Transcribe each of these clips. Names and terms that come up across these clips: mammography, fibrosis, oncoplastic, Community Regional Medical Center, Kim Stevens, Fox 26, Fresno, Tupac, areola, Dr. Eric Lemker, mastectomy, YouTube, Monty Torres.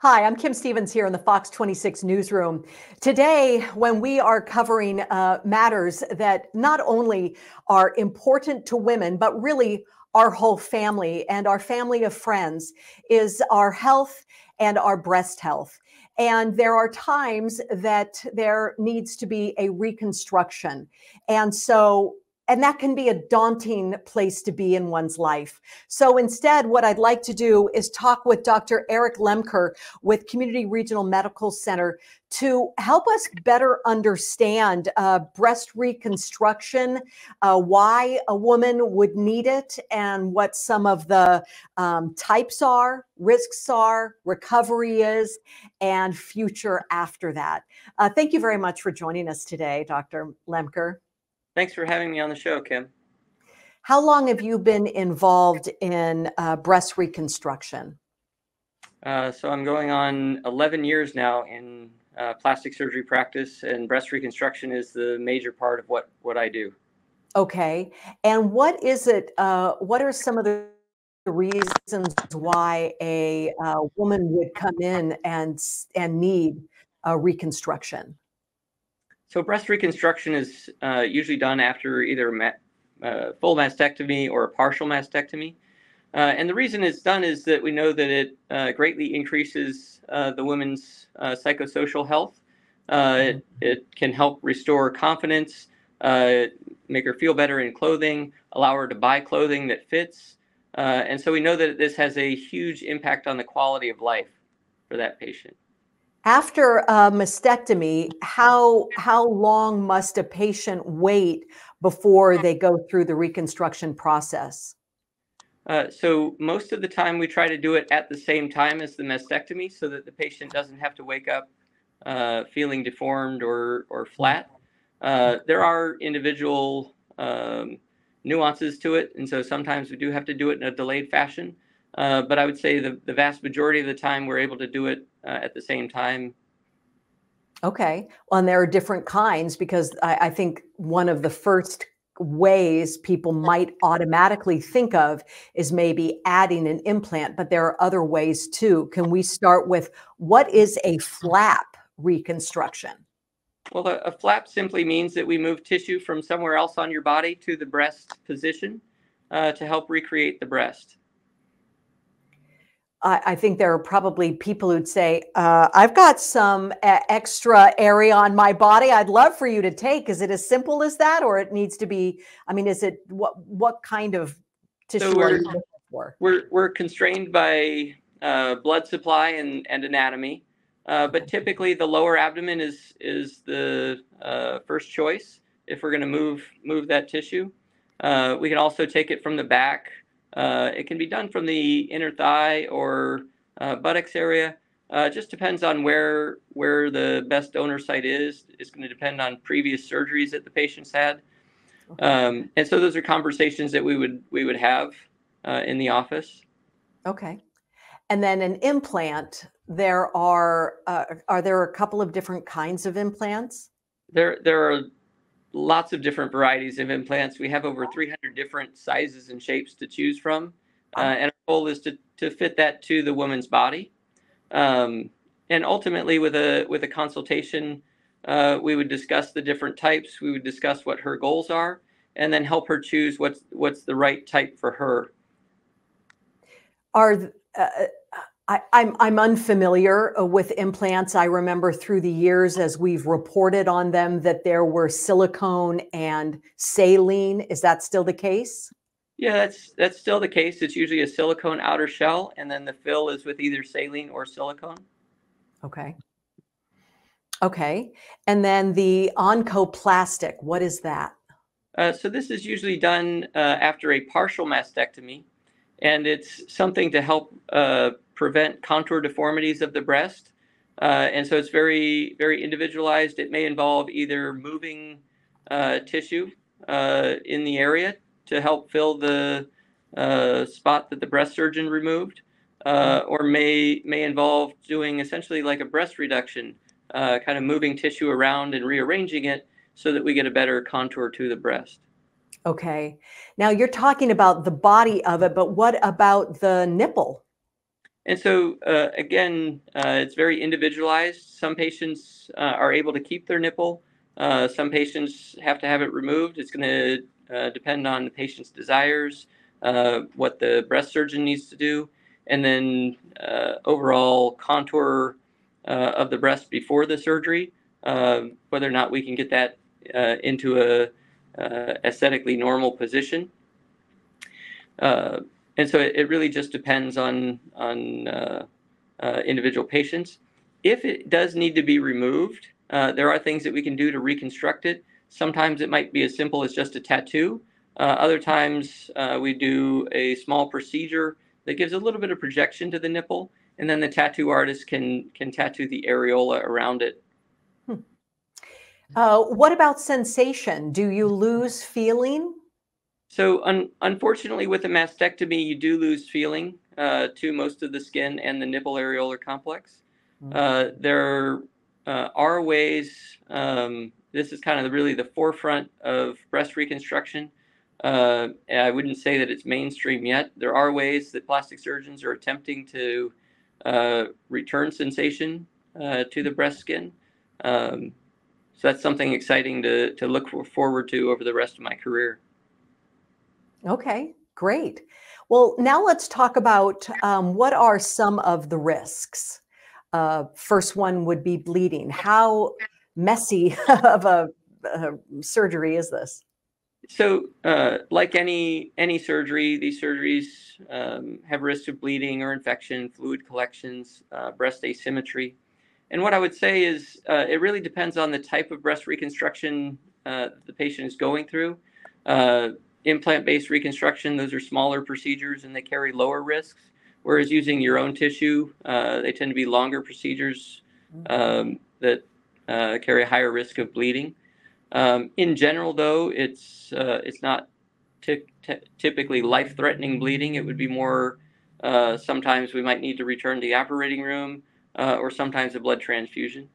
Hi, I'm Kim Stevens here in the Fox 26 newsroom. Today, when we are covering matters that not only are important to women, but really our whole family and our family of friends, is our health and our breast health. And there are times that there needs to be a reconstruction. And that can be a daunting place to be in one's life. So instead, what I'd like to do is talk with Dr. Eric Lemker with Community Regional Medical Center to help us better understand breast reconstruction, why a woman would need it, and what some of the types are, risks are, recovery is, and future after that. Thank you very much for joining us today, Dr. Lemker. Thanks for having me on the show, Kim. How long have you been involved in breast reconstruction? So I'm going on 11 years now in plastic surgery practice, and breast reconstruction is the major part of what I do. Okay. And what is it, what are some of the reasons why a woman would come in and need a reconstruction? So breast reconstruction is usually done after either full mastectomy or a partial mastectomy. And the reason it's done is that we know that it greatly increases the woman's psychosocial health. It can help restore confidence, make her feel better in clothing, allow her to buy clothing that fits. And so we know that this has a huge impact on the quality of life for that patient. After a mastectomy, how long must a patient wait before they go through the reconstruction process? So most of the time we try to do it at the same time as the mastectomy so that the patient doesn't have to wake up feeling deformed or flat. There are individual nuances to it, and so sometimes we do have to do it in a delayed fashion. But I would say the vast majority of the time we're able to do it at the same time. Okay. Well, and there are different kinds, because I think one of the first ways people might automatically think of is maybe adding an implant, but there are other ways too. Can we start with what is a flap reconstruction? Well, a flap simply means that we move tissue from somewhere else on your body to the breast position to help recreate the breast. I think there are probably people who'd say, I've got some extra area on my body I'd love for you to take. Is it as simple as that, or it needs to be, I mean, is it, what kind of tissue so are you looking for? We're constrained by blood supply and anatomy, but typically the lower abdomen is the first choice if we're going to move that tissue. We can also take it from the back. It can be done from the inner thigh or buttocks area. It just depends on where the best donor site is. It's going to depend on previous surgeries that the patient's had. Okay. And so those are conversations that we would have in the office. Okay. And then an implant, there are there a couple of different kinds of implants? There are lots of different varieties of implants. We have over 300 different sizes and shapes to choose from. And our goal is to fit that to the woman's body. And ultimately with a consultation, we would discuss the different types. We would discuss what her goals are and then help her choose what's the right type for her. I'm unfamiliar with implants. I remember through the years, as we've reported on them, that there were silicone and saline. Is that still the case? Yeah, that's still the case. It's usually a silicone outer shell, and then the fill is with either saline or silicone. Okay. Okay. And then the oncoplastic, what is that? So this is usually done after a partial mastectomy, and it's something to help prevent contour deformities of the breast. And so it's very, very individualized. It may involve either moving tissue in the area to help fill the spot that the breast surgeon removed, or may involve doing essentially like a breast reduction, kind of moving tissue around and rearranging it so that we get a better contour to the breast. Okay. Now you're talking about the body of it, but what about the nipple? And so, again, it's very individualized. Some patients are able to keep their nipple. Some patients have to have it removed. It's going to depend on the patient's desires, what the breast surgeon needs to do, and then overall contour of the breast before the surgery, whether or not we can get that into a aesthetically normal position. And so it really just depends on individual patients. If it does need to be removed, there are things that we can do to reconstruct it. Sometimes it might be as simple as just a tattoo. Other times we do a small procedure that gives a little bit of projection to the nipple, and then the tattoo artist can tattoo the areola around it. What about sensation? Do you lose feeling? So unfortunately, with a mastectomy, you do lose feeling to most of the skin and the nipple areolar complex. There are ways, this is kind of really the forefront of breast reconstruction. And I wouldn't say that it's mainstream yet. There are ways that plastic surgeons are attempting to return sensation to the breast skin. So that's something exciting to look forward to over the rest of my career. Okay, great. Well, now let's talk about what are some of the risks. First one would be bleeding. How messy of a surgery is this? So like any surgery, these surgeries have risks of bleeding or infection, fluid collections, breast asymmetry. And what I would say is it really depends on the type of breast reconstruction the patient is going through. Implant-based reconstruction, those are smaller procedures and they carry lower risks, whereas using your own tissue, they tend to be longer procedures that carry a higher risk of bleeding. In general, though, it's not typically life-threatening bleeding. It would be more sometimes we might need to return to the operating room or sometimes a blood transfusion.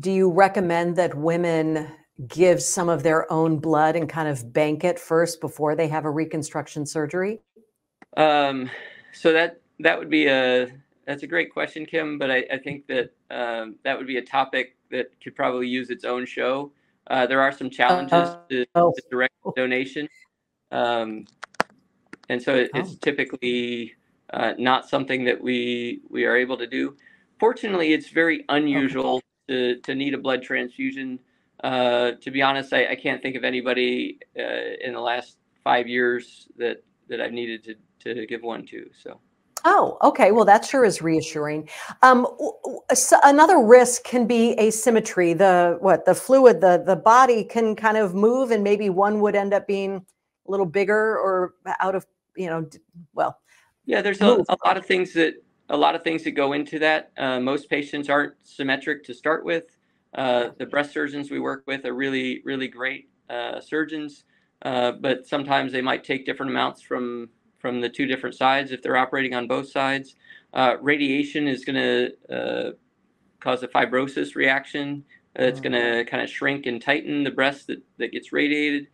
Do you recommend that women give some of their own blood and kind of bank it first before they have a reconstruction surgery? So that would be that's a great question, Kim, but I think that that would be a topic that could probably use its own show. There are some challenges to direct donation. And so it's typically not something that we are able to do. Fortunately, it's very unusual to need a blood transfusion. To be honest, I can't think of anybody in the last 5 years that I've needed to give one to. So. Oh, okay. Well, that sure is reassuring. Another risk can be asymmetry. The fluid, the body can kind of move, and maybe one would end up being a little bigger or out of, well. Yeah, there's a lot of things that go into that. Most patients aren't symmetric to start with. The breast surgeons we work with are really, really great surgeons, but sometimes they might take different amounts from the two different sides if they're operating on both sides. Radiation is going to cause a fibrosis reaction. It's going to kind of shrink and tighten the breast that gets radiated.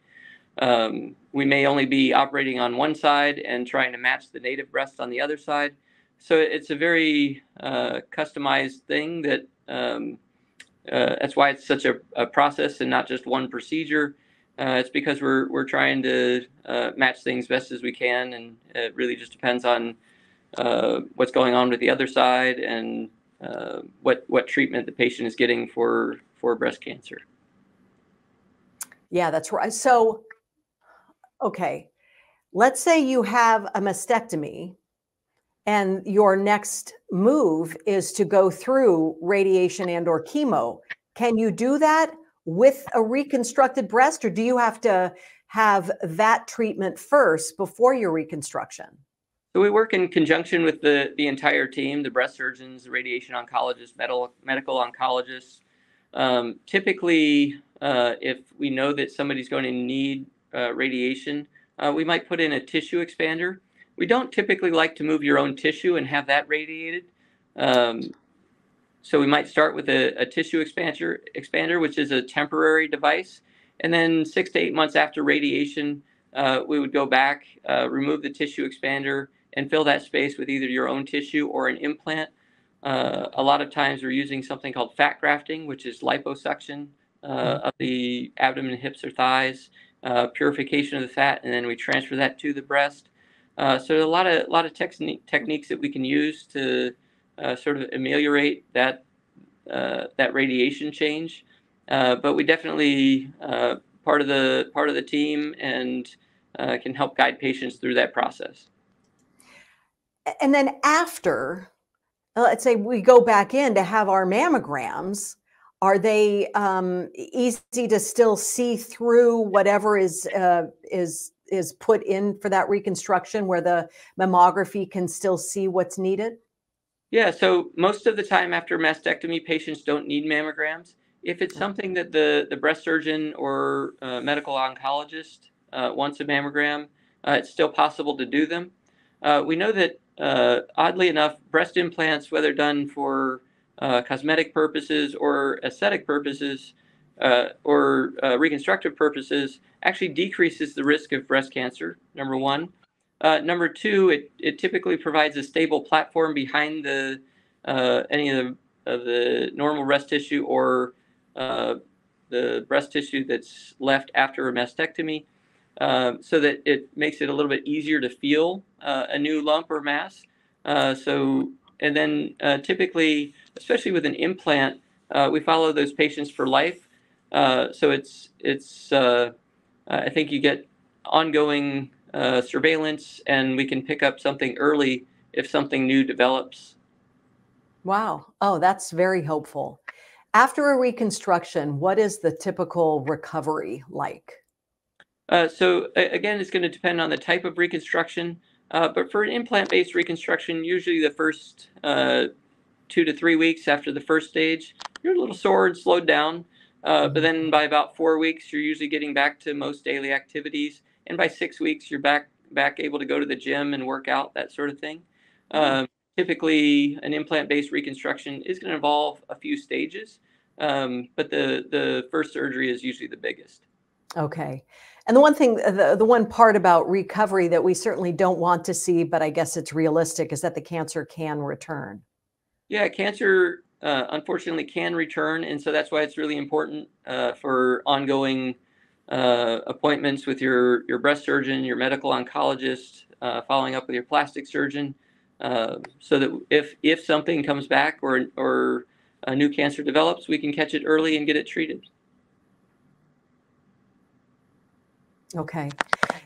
We may only be operating on one side and trying to match the native breast on the other side. So it's a very customized thing that... that's why it's such a process and not just one procedure. It's because we're trying to match things best as we can, and it really just depends on what's going on with the other side and what treatment the patient is getting for breast cancer. Yeah, that's right. So, okay, let's say you have a mastectomy. And your next move is to go through radiation and or chemo. Can you do that with a reconstructed breast, or do you have to have that treatment first before your reconstruction? So we work in conjunction with the entire team, the breast surgeons, the radiation oncologists, medical oncologists. Typically, if we know that somebody's going to need radiation, we might put in a tissue expander. We don't typically like to move your own tissue and have that radiated. So we might start with a tissue expander, which is a temporary device. And then 6 to 8 months after radiation, we would go back, remove the tissue expander, and fill that space with either your own tissue or an implant. A lot of times we're using something called fat grafting, which is liposuction of the abdomen, hips, or thighs, purification of the fat, and then we transfer that to the breast. So there's a lot of techniques that we can use to sort of ameliorate that that radiation change. But we definitely part of the team and can help guide patients through that process. And then after, let's say we go back in to have our mammograms, are they easy to still see through whatever is put in for that reconstruction, where the mammography can still see what's needed? Yeah, so most of the time after mastectomy, patients don't need mammograms. If it's something that the breast surgeon or medical oncologist wants a mammogram, it's still possible to do them. We know that, oddly enough, breast implants, whether done for cosmetic purposes or aesthetic purposes or reconstructive purposes, actually decreases the risk of breast cancer, number one. Number two, it typically provides a stable platform behind the any of the normal breast tissue or the breast tissue that's left after a mastectomy, so that it makes it a little bit easier to feel a new lump or mass. And then typically, especially with an implant, we follow those patients for life. So it's I think you get ongoing surveillance, and we can pick up something early if something new develops. Wow. Oh, that's very helpful. After a reconstruction, what is the typical recovery like? So again, it's going to depend on the type of reconstruction. But for an implant-based reconstruction, usually the first 2 to 3 weeks after the first stage, you're a little sore and slowed down. But then by about 4 weeks, you're usually getting back to most daily activities. And by 6 weeks, you're back able to go to the gym and work out, that sort of thing. Typically, an implant-based reconstruction is going to involve a few stages, but the first surgery is usually the biggest. Okay. And the one thing, the one part about recovery that we certainly don't want to see, but I guess it's realistic, is that the cancer can return. Yeah, cancer unfortunately can return. And so that's why it's really important for ongoing appointments with your breast surgeon, your medical oncologist, following up with your plastic surgeon, so that if something comes back or a new cancer develops, we can catch it early and get it treated. Okay.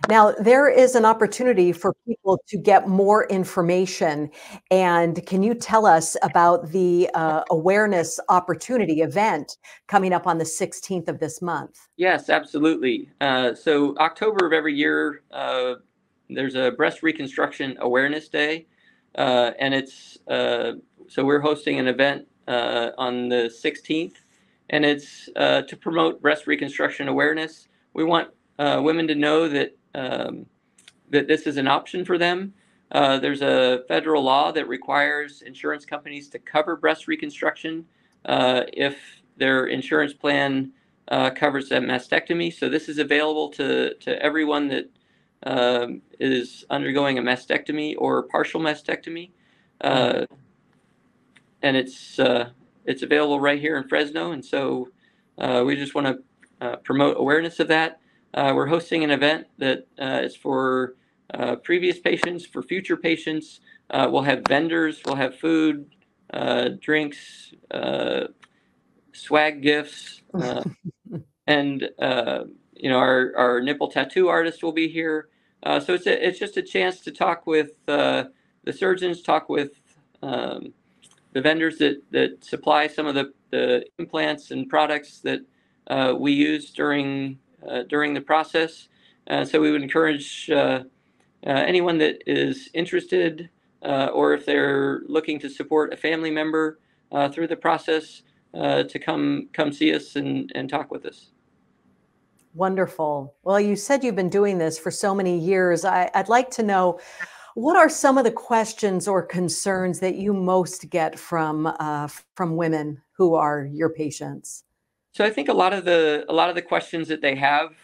Now, there is an opportunity for people to get more information. And can you tell us about the awareness opportunity event coming up on the 16th of this month? Yes, absolutely. So October of every year, there's a Breast Reconstruction Awareness Day. And it's so we're hosting an event on the 16th. And it's to promote breast reconstruction awareness. We want women to know that that this is an option for them. There's a federal law that requires insurance companies to cover breast reconstruction if their insurance plan covers a mastectomy. So this is available to everyone that is undergoing a mastectomy or partial mastectomy, and it's available right here in Fresno. And so we just want to promote awareness of that. We're hosting an event that is for previous patients, for future patients. We'll have vendors, we'll have food, drinks, swag gifts, and you know, our nipple tattoo artist will be here. So it's just a chance to talk with the surgeons, talk with the vendors that supply some of the implants and products that we use during the process. So we would encourage anyone that is interested or if they're looking to support a family member through the process to come see us and talk with us. Wonderful. Well, you said you've been doing this for so many years. I'd like to know, what are some of the questions or concerns that you most get from women who are your patients? So I think a lot of the questions that they have,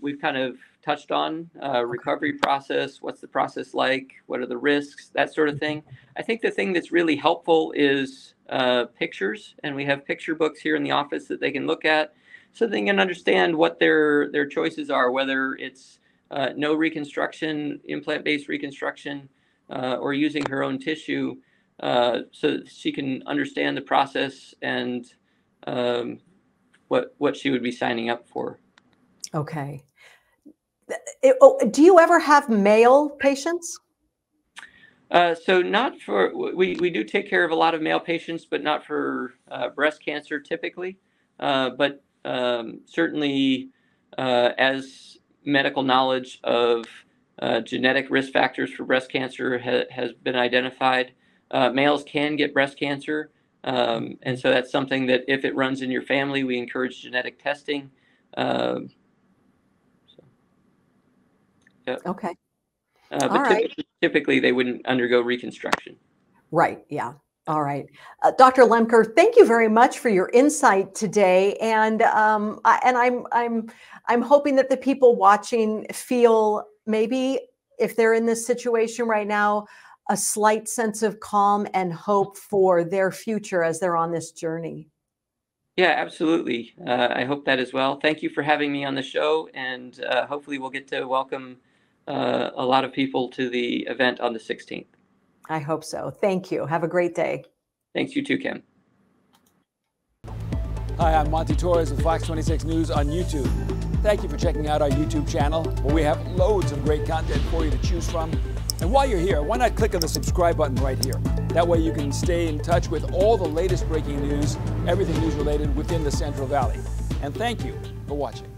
we've kind of touched on, recovery process, what's the process like, what are the risks, that sort of thing. I think the thing that's really helpful is pictures, and we have picture books here in the office that they can look at so they can understand what their choices are, whether it's no reconstruction, implant-based reconstruction, or using her own tissue, so that she can understand the process and what she would be signing up for. Okay. Do you ever have male patients? So not for, we do take care of a lot of male patients, but not for breast cancer typically. But certainly as medical knowledge of genetic risk factors for breast cancer has been identified, males can get breast cancer. And so that's something that if it runs in your family, we encourage genetic testing. Yep. Okay. But typically they wouldn't undergo reconstruction. Right. Yeah. All right. Dr. Lemker, thank you very much for your insight today. And, I'm hoping that the people watching feel maybe if they're in this situation right now, a slight sense of calm and hope for their future as they're on this journey. Yeah, absolutely. I hope that as well. Thank you for having me on the show, and hopefully we'll get to welcome a lot of people to the event on the 16th. I hope so. Thank you. Have a great day. Thanks. You too, Kim. Hi, I'm Monty Torres with Fox 26 News on YouTube. Thank you for checking out our YouTube channel, where we have loads of great content for you to choose from. And while you're here, why not click on the subscribe button right here? That way you can stay in touch with all the latest breaking news, everything news related within the Central Valley. And thank you for watching.